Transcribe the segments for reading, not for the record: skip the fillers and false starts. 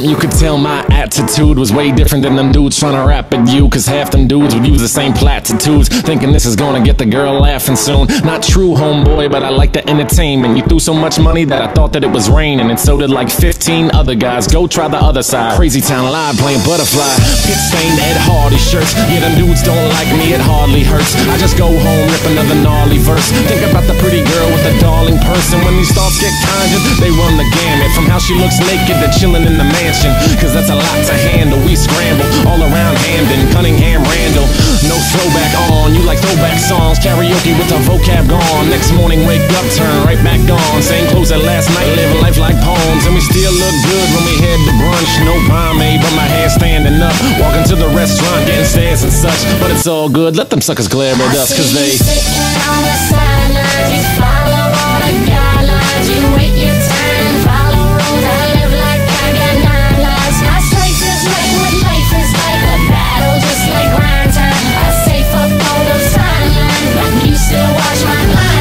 jump, you could tell my attitude was way different than them dudes trying to rap at you, cause half them dudes would use the same platitudes, thinking this is gonna get the girl laughing soon. Not true, homeboy, but I like the entertainment. You threw so much money that I thought that it was raining, and so did like 15 other guys. Go try the other side. Crazy Town Live playing Butterfly, Pit Stain, Ed Hardy shirts. Yeah, them dudes don't like me, it hardly hurts. I just go home, rip another gnarly verse. Think about the pretty girl with the darling purse, and when these thoughts get conjured, they run the gamut from how she looks naked to chilling in the mansion, cause that's a lot to handle. We scramble all around Hamden, Cunningham, Randall. No throwback on, you like throwback songs. Karaoke with the vocab gone. Next morning wake up, turn right back on. Same clothes that last night, living life like poems. And we still look good when we head to brunch. No pomade, but my hair standing up. Walking to the restaurant, getting stares and such. But it's all good, let them suckers glare at us, cause they sitting on the sideline, you follow all the guidelines. You wait your turn, follow rules. I live like I got 9 lives. My stripes is like what life is like, a battle just like grind time. I safe up on the sidelines, but you still watch my lines.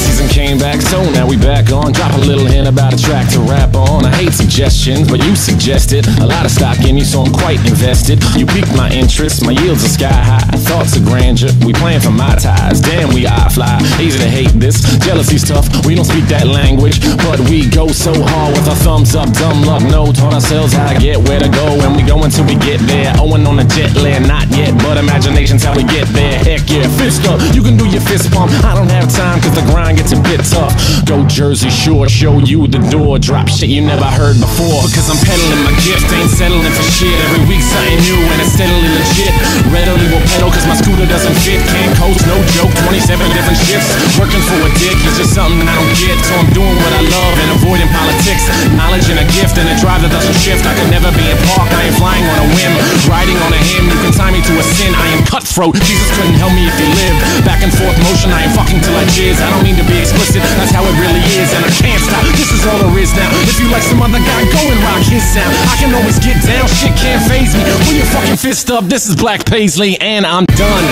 Season came back, so now we back on. Drop a little hint about a track to rap on. I hate suggestions, but you suggested a lot of stock in you, so I'm quite invested. You piqued my interest, my yields are sky high. Thoughts of grandeur, we playing for my ties. Damn, we eye fly, easy to hate this. Jealousy's tough, we don't speak that language, but we go so hard with our thumbs up. Dumb luck, no, taught ourselves how to get where to go, and we go until we get there. Owen on a jet layer, not yet, but imagination's how we get there. Heck yeah, fist up, you can do your fist pump. I don't have time, cause the grind gets a bit tough. Go Jersey Shore, show you the door. Drop shit you never heard before, because I'm peddling my gift, ain't settling for shit. Every week something new and it's steadily legit. Readily will pedal cause my scooter doesn't fit. Can't coach, no joke, 27 different shifts. Working for a dick is just something I don't get, so I'm doing what I love and avoiding politics. Knowledge and a gift and a drive that doesn't shift. I could never be in park, I ain't flying on a whim. Riding on a hymn, you can tie me to a sin. I am cutthroat, Jesus couldn't help me if he lived. Back and forth motion, I ain't fucking till I jizz. I don't mean to be explicit, that's how it really is, and I can't stop. This is all there is now. If you like some other guy, go and rock his sound. I can always get down, shit can't faze me. Put your fucking fist up, this is Black Paisley, and I'm done.